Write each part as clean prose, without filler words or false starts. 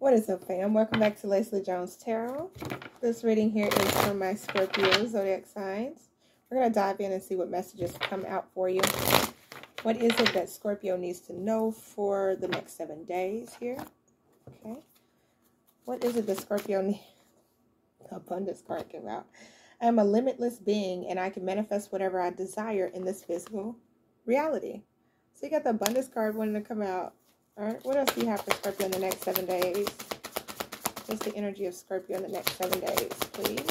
What is up, fam? Welcome back to Lesley Jones Tarot. This reading here is from my Scorpio zodiac signs. We're going to dive in and see what messages come out for you. What is it that Scorpio needs to know for the next 7 days here? Okay. What is it that Scorpio needs? Abundance card came out. I am a limitless being and I can manifest whatever I desire in this physical reality. So you got the abundance card wanting to come out. All right, what else do you have for Scorpio in the next 7 days? What's the energy of Scorpio in the next 7 days, please?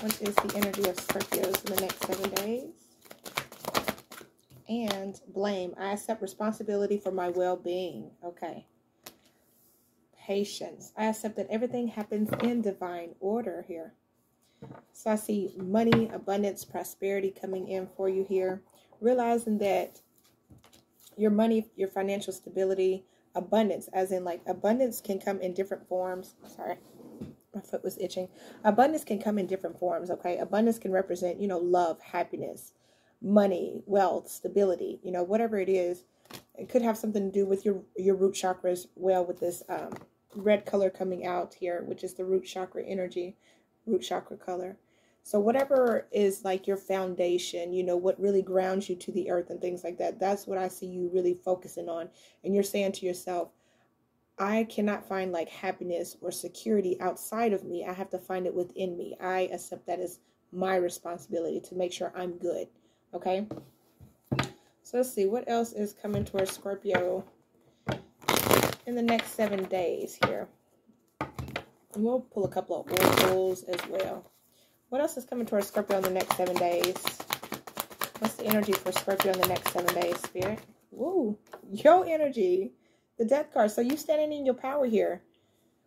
What is the energy of Scorpios in the next 7 days? And blame. I accept responsibility for my well-being. Okay. Patience. I accept that everything happens in divine order here. So I see money, abundance, prosperity coming in for you here. Realizing that your money, your financial stability, abundance, as in like abundance can come in different forms. Sorry, my foot was itching. Abundance can come in different forms, okay? Abundance can represent, you know, love, happiness, money, wealth, stability, you know, whatever it is. It could have something to do with your root chakra as well, with this red color coming out here, which is the root chakra energy, root chakra color. So whatever is like your foundation, you know, what really grounds you to the earth and things like that, that's what I see you really focusing on. And you're saying to yourself, I cannot find like happiness or security outside of me. I have to find it within me. I accept that as my responsibility to make sure I'm good. Okay. So let's see what else is coming towards Scorpio in the next 7 days here. And we'll pull a couple of oracles as well. What else is coming towards Scorpio in the next 7 days? What's the energy for Scorpio in the next 7 days, Spirit? Woo! Your energy. The Death card. So you standing in your power here.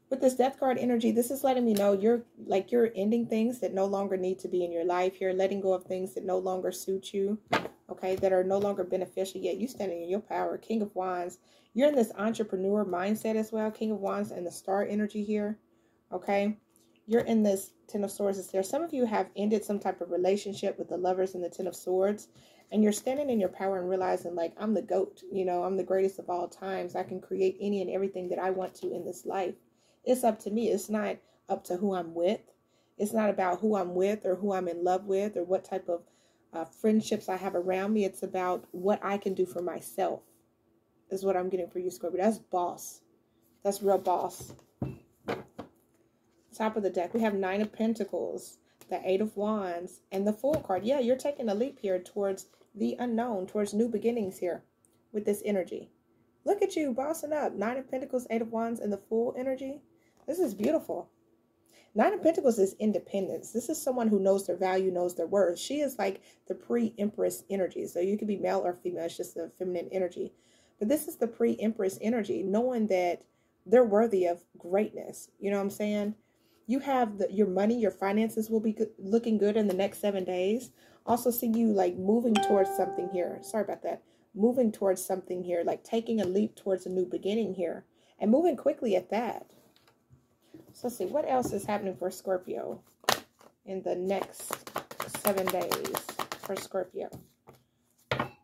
With this Death card energy, this is letting me know you're ending things that no longer need to be in your life. You're letting go of things that no longer suit you. Okay, that are no longer beneficial, yet you standing in your power. King of Wands. You're in this entrepreneur mindset as well. King of Wands and the star energy here. Okay. You're in this Ten of Swords is there. Some of you have ended some type of relationship with the lovers in the Ten of Swords, and you're standing in your power and realizing, like, I'm the GOAT. You know, I'm the greatest of all times. I can create any and everything that I want to in this life. It's up to me. It's not up to who I'm with. It's not about who I'm with or who I'm in love with or what type of friendships I have around me. It's about what I can do for myself is what I'm getting for you, Scorpio. That's boss. That's real boss. Top of the deck, we have Nine of Pentacles, the Eight of Wands, and the Fool card. Yeah, you're taking a leap here towards the unknown, towards new beginnings here with this energy. Look at you bossing up. Nine of Pentacles, Eight of Wands, and the Fool energy. This is beautiful. Nine of Pentacles is independence. This is someone who knows their value, knows their worth. She is like the pre-empress energy. So you could be male or female. It's just the feminine energy. But this is the pre-empress energy, knowing that they're worthy of greatness. You know what I'm saying? You have your money, your finances will be good, looking good in the next 7 days. Also see you like moving towards something here. Sorry about that. Moving towards something here, like taking a leap towards a new beginning here and moving quickly at that. So let's see what else is happening for Scorpio in the next 7 days for Scorpio.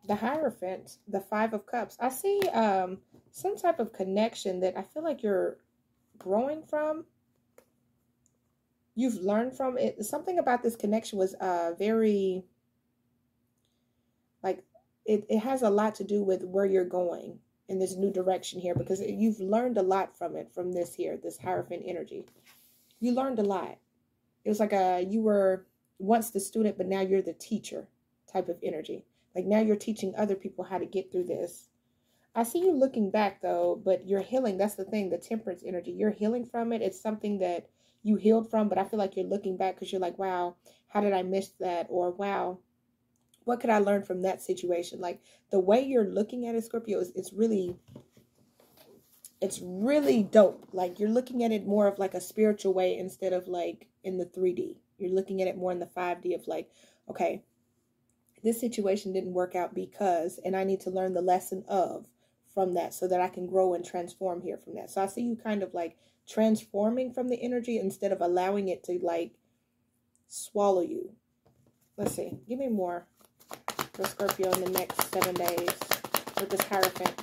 The Hierophant, the Five of Cups. I see some type of connection that I feel like you're growing from. You've learned from it. Something about this connection was very, like, it has a lot to do with where you're going in this new direction here, because you've learned a lot from it, from this here, this Hierophant energy. You learned a lot. It was like you were once the student, but now you're the teacher type of energy. Like now you're teaching other people how to get through this. I see you looking back though, but you're healing. That's the thing, the Temperance energy. You're healing from it. It's something that you healed from, but I feel like you're looking back because you're like, wow, how did I miss that? Or wow, what could I learn from that situation? Like the way you're looking at it, Scorpio, it's really dope. Like you're looking at it more of like a spiritual way instead of like in the 3D. You're looking at it more in the 5D of like, okay, this situation didn't work out because, and I need to learn the lesson from that so that I can grow and transform here from that. So I see you kind of like transforming from the energy instead of allowing it to like swallow you. Let's see. Give me more for Scorpio in the next 7 days with this Hierophant.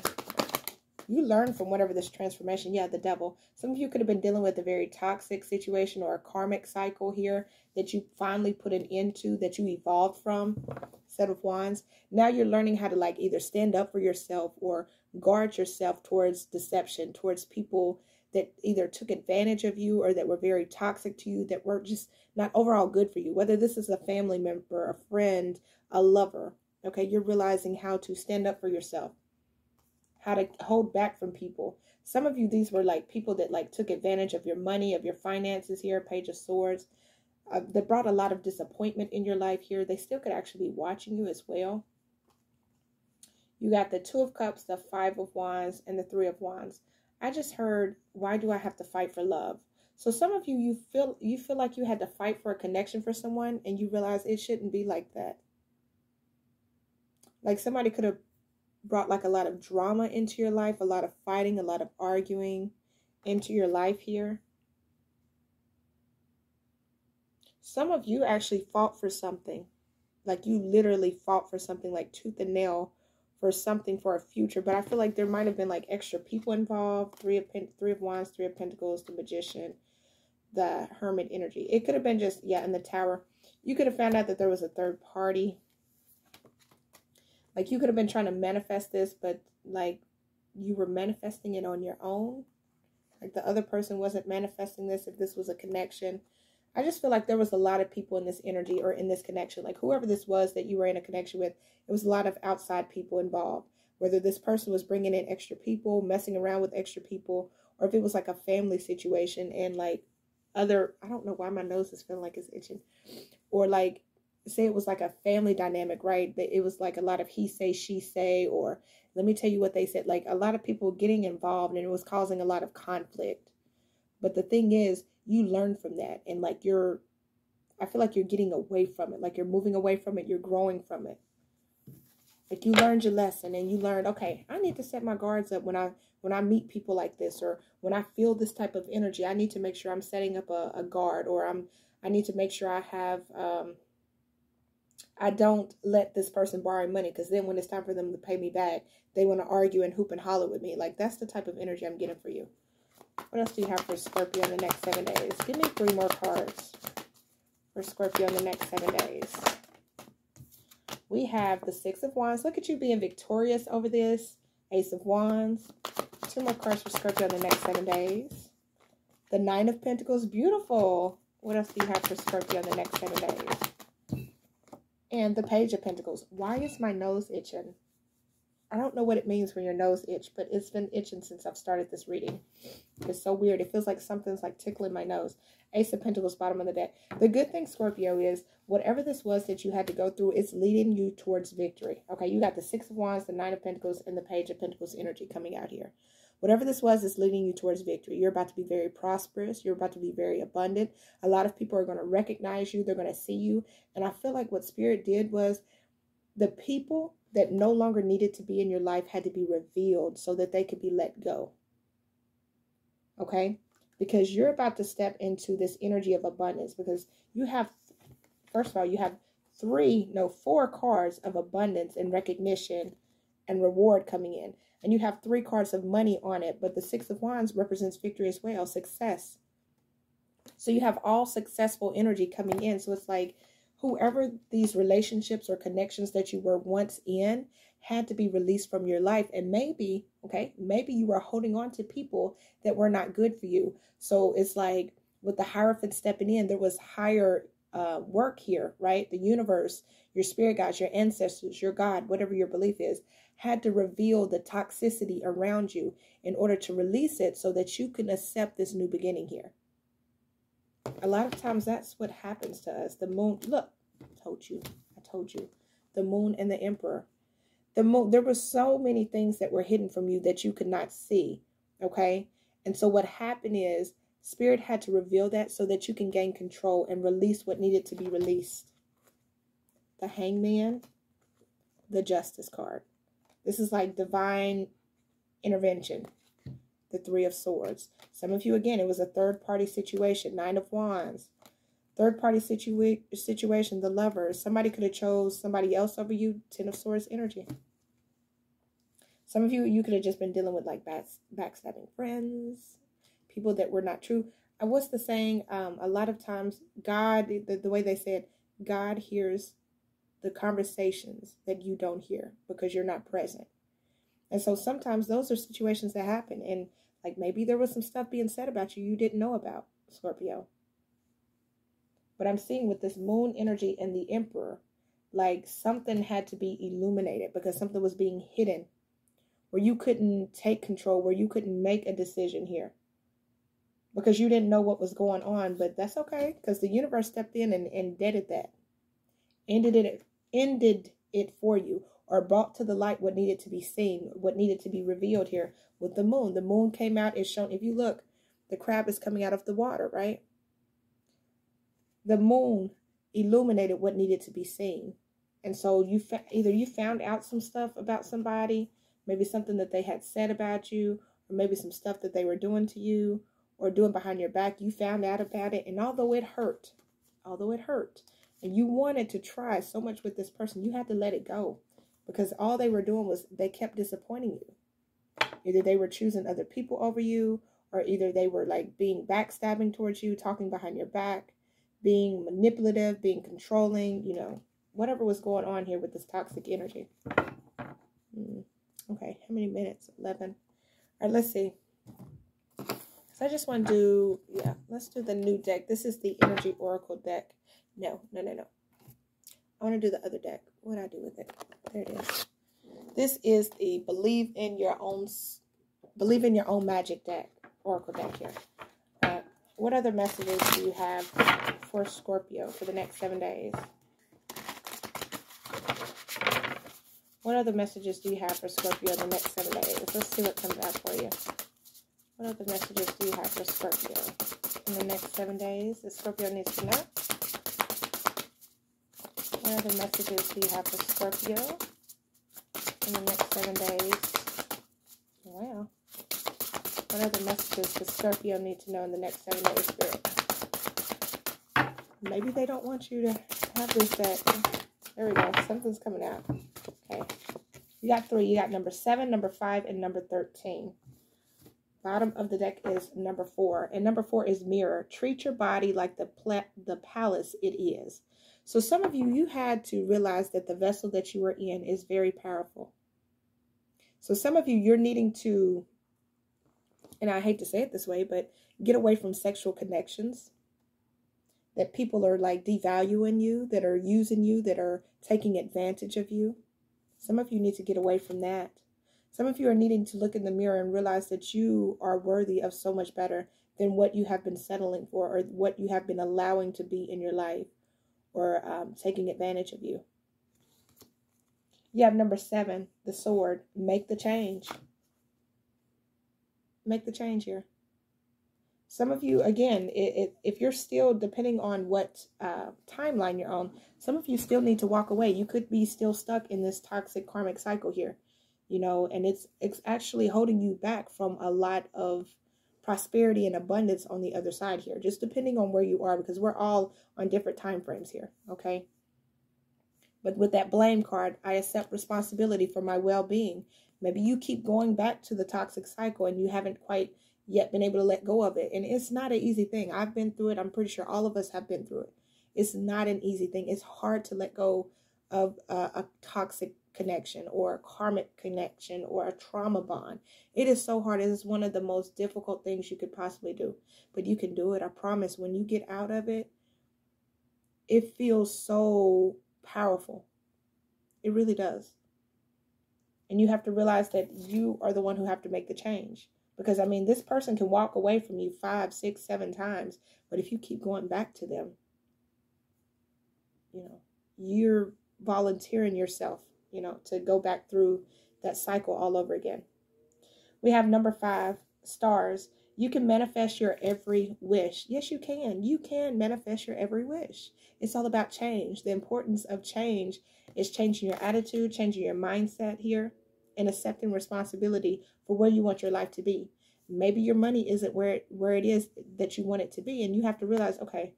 you learn from whatever this transformation. Yeah, the devil. Some of you could have been dealing with a very toxic situation or a karmic cycle here that you finally put an end to, that you evolved from. Set of Wands. Now you're learning how to like either stand up for yourself or guard yourself towards deception, towards people that either took advantage of you or that were very toxic to you, that were just not overall good for you. Whether this is a family member, a friend, a lover, okay, you're realizing how to stand up for yourself, how to hold back from people. Some of you, these were like people that like took advantage of your money, of your finances here, Page of Swords. They brought a lot of disappointment in your life here. They still could actually be watching you as well. You got the Two of Cups, the Five of Wands, and the Three of Wands. I just heard, why do I have to fight for love? So some of you, you feel like you had to fight for a connection for someone, and you realize it shouldn't be like that. Like somebody could have brought like a lot of drama into your life, a lot of fighting, a lot of arguing into your life here. Some of you actually fought for something. Like you literally fought for something like tooth and nail for something, for a future. But I feel like there might have been like extra people involved. Three of Wands, Three of Pentacles, the Magician, the Hermit energy. It could have been just, yeah, in the Tower. You could have found out that there was a third party. Like you could have been trying to manifest this, but like you were manifesting it on your own. Like the other person wasn't manifesting this if this was a connection. I just feel like there was a lot of people in this energy or in this connection. Like whoever this was that you were in a connection with, it was a lot of outside people involved. Whether this person was bringing in extra people, messing around with extra people, or if it was like a family situation and like other, I don't know why my nose is feeling like it's itching. Or like, say it was like a family dynamic, right? That it was like a lot of he say, she say, or let me tell you what they said. Like a lot of people getting involved, and it was causing a lot of conflict. But the thing is, you learn from that, and like I feel like you're getting away from it. Like you're moving away from it. You're growing from it. Like you learned your lesson, and you learned, okay, I need to set my guards up when I meet people like this, or when I feel this type of energy, I need to make sure I'm setting up a guard, or I need to make sure I have, I don't let this person borrow money, because then when it's time for them to pay me back, they want to argue and hoop and holler with me. Like that's the type of energy I'm getting for you. What else do you have for Scorpio in the next 7 days? Give me 3 more cards for Scorpio in the next 7 days. We have the Six of Wands. Look at you being victorious over this. Ace of Wands. 2 more cards for Scorpio in the next 7 days. The Nine of Pentacles. Beautiful. What else do you have for Scorpio in the next 7 days? And the Page of Pentacles. Why is my nose itching? I don't know what it means when your nose itches, but it's been itching since I've started this reading. It's so weird. It feels like something's like tickling my nose. Ace of Pentacles, bottom of the deck. The good thing, Scorpio, is whatever this was that you had to go through, it's leading you towards victory. Okay, you got the Six of Wands, the Nine of Pentacles, and the Page of Pentacles energy coming out here. Whatever this was, it's leading you towards victory. You're about to be very prosperous. You're about to be very abundant. A lot of people are going to recognize you. They're going to see you. And I feel like what Spirit did was the people that no longer needed to be in your life had to be revealed so that they could be let go. Okay? Because you're about to step into this energy of abundance, because you have, first of all, you have 4 cards of abundance and recognition and reward coming in. And you have 3 cards of money on it, but the Six of Wands represents victory as well, success. So you have all successful energy coming in. So it's like, whoever these relationships or connections that you were once in had to be released from your life. And maybe, okay, maybe you were holding on to people that were not good for you. So it's like with the Hierophant stepping in, there was higher work here, right? The universe, your spirit guides, your ancestors, your God, whatever your belief is, had to reveal the toxicity around you in order to release it so that you can accept this new beginning here. A lot of times that's what happens to us. The moon, look, I told you, the moon and the emperor. The moon, there were so many things that were hidden from you that you could not see, okay? And so what happened is Spirit had to reveal that so that you can gain control and release what needed to be released. The Hangman, the Justice card. This is like divine intervention. The Three of Swords. Some of you, again, it was a third-party situation. Nine of Wands. Third-party situation, the Lover. Somebody could have chose somebody else over you. Ten of Swords energy. Some of you, you could have just been dealing with like backstabbing friends, people that were not true. What's the saying? A lot of times, God, the way they said, God hears the conversations that you don't hear because you're not present. And so sometimes those are situations that happen. And like maybe there was some stuff being said about you you didn't know about, Scorpio. But I'm seeing with this moon energy and the Emperor, like something had to be illuminated because something was being hidden where you couldn't take control, where you couldn't make a decision here. Because you didn't know what was going on, but that's okay. Because the universe stepped in and deaded that. Ended it for you. Or brought to the light what needed to be seen. What needed to be revealed here with the moon. The moon came out. It's shown. If you look, the crab is coming out of the water, right? The moon illuminated what needed to be seen. And so you either you found out some stuff about somebody. Maybe something that they had said about you. Or maybe some stuff that they were doing to you. Or doing behind your back, you found out about it. And although it hurt, and you wanted to try so much with this person, you had to let it go. Because all they were doing was they kept disappointing you. Either they were choosing other people over you, or either they were like being backstabbing towards you, talking behind your back, being manipulative, being controlling, you know, whatever was going on here with this toxic energy. Okay, how many minutes? 11. All right, let's see. So I just want to do, let's do the new deck. This is the Energy Oracle deck. No. I want to do the other deck. What do I do with it? There it is. This is the Believe in Your Own Magic deck, Oracle deck here. What other messages do you have for Scorpio for the next 7 days? What other messages do you have for Scorpio the next 7 days? Let's see what comes out for you. What other messages do you have for Scorpio in the next 7 days that Scorpio needs to know? What other messages do you have for Scorpio in the next 7 days? Wow. What other messages does Scorpio need to know in the next 7 days, Spirit? Maybe they don't want you to have this deck. There we go. Something's coming out. Okay. You got three. You got number 7, number 5, and number 13. Bottom of the deck is number 4. And number 4 is mirror. Treat your body like the palace it is. So some of you had to realize that the vessel that you were in is very powerful. So some of you, you're needing to, and I hate to say it this way, but get away from sexual connections. That people are like devaluing you, that are using you, that are taking advantage of you. Some of you need to get away from that. Some of you are needing to look in the mirror and realize that you are worthy of so much better than what you have been settling for or what you have been allowing to be in your life or taking advantage of you. You have number 7, the sword. Make the change. Make the change here. Some of you, again, if you're still depending on what timeline you're on, some of you still need to walk away. You could be still stuck in this toxic karmic cycle here. You know, and it's actually holding you back from a lot of prosperity and abundance on the other side here, just depending on where you are, because we're all on different time frames here, okay? But with that blame card, I accept responsibility for my well-being. Maybe you keep going back to the toxic cycle and you haven't quite yet been able to let go of it. And it's not an easy thing. I've been through it. I'm pretty sure all of us have been through it. It's not an easy thing. It's hard to let go of a toxic connection or a karmic connection or a trauma bond. It is so hard. It is one of the most difficult things you could possibly do, but you can do it. I promise when you get out of it, it feels so powerful. It really does. And you have to realize that you are the one who have to make the change because I mean, this person can walk away from you 5, 6, 7 times, but if you keep going back to them, you know, you're volunteering yourself, you know, to go back through that cycle all over again. We have number 5, stars. You can manifest your every wish. Yes, you can. You can manifest your every wish. It's all about change. The importance of change is changing your attitude, changing your mindset here, and accepting responsibility for where you want your life to be. Maybe your money isn't where it is that you want it to be, and you have to realize, okay,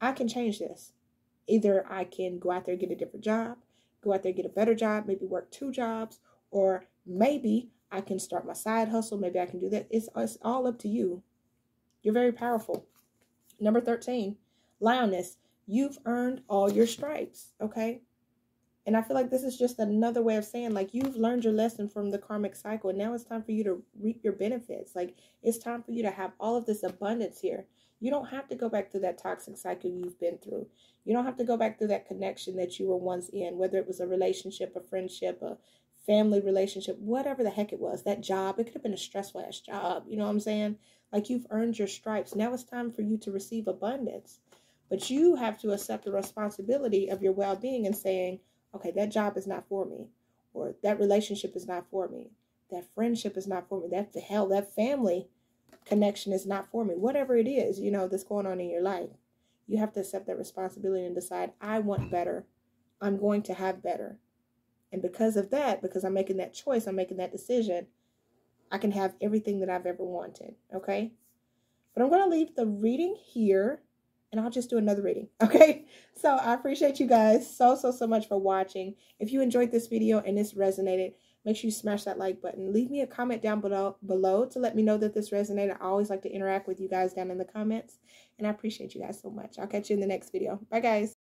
I can change this. Either I can go out there and get a different job, go out there, get a better job, maybe work 2 jobs, or Maybe I can start my side hustle. Maybe I can do that. It's all up to you. You're very powerful. Number 13, Lioness. You've earned all your stripes, okay? And I feel like this is just another way of saying, like, you've learned your lesson from the karmic cycle. And now it's time for you to reap your benefits. Like, it's time for you to have all of this abundance here. You don't have to go back through that toxic cycle you've been through. You don't have to go back through that connection that you were once in, whether it was a relationship, a friendship, a family relationship, whatever the heck it was, that job. It could have been a stressful ass job. You know what I'm saying? Like, you've earned your stripes. Now it's time for you to receive abundance. But you have to accept the responsibility of your well-being and saying, okay, that job is not for me, or that relationship is not for me, that friendship is not for me, that family connection is not for me, whatever it is, you know, that's going on in your life. You have to accept that responsibility and decide, I want better. I'm going to have better. And because of that, because I'm making that choice, I'm making that decision, I can have everything that I've ever wanted, okay? But I'm going to leave the reading here. And I'll just do another reading, okay? So I appreciate you guys so much for watching. If you enjoyed this video and this resonated, make sure you smash that like button. Leave me a comment down below to let me know that this resonated. I always like to interact with you guys down in the comments. And I appreciate you guys so much. I'll catch you in the next video. Bye, guys.